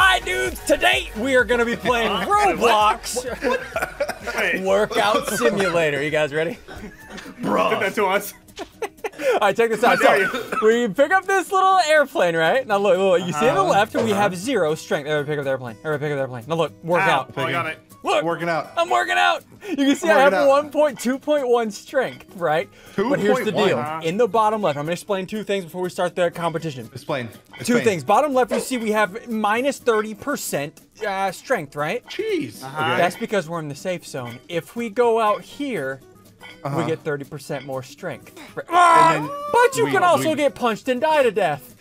Hi dudes, today we are going to be playing Roblox Workout Simulator. You guys ready? Bro, did that to us. All right, check this out. So, we pick up this little airplane, right? Now look, you see on the left, we have zero strength. Everybody pick up the airplane. Everybody pick up the airplane. Now look, workout. Oh, I got it. Look, working out. I'm working out. You can see I have 1.2.1 strength, right? But here's the deal. In the bottom left, I'm going to explain two things before we start the competition. Explain. Two things. Bottom left, you see we have minus 30% strength, right? Jeez. Okay. That's because we're in the safe zone. If we go out here, we get 30% more strength. But you can also get punched and die to death.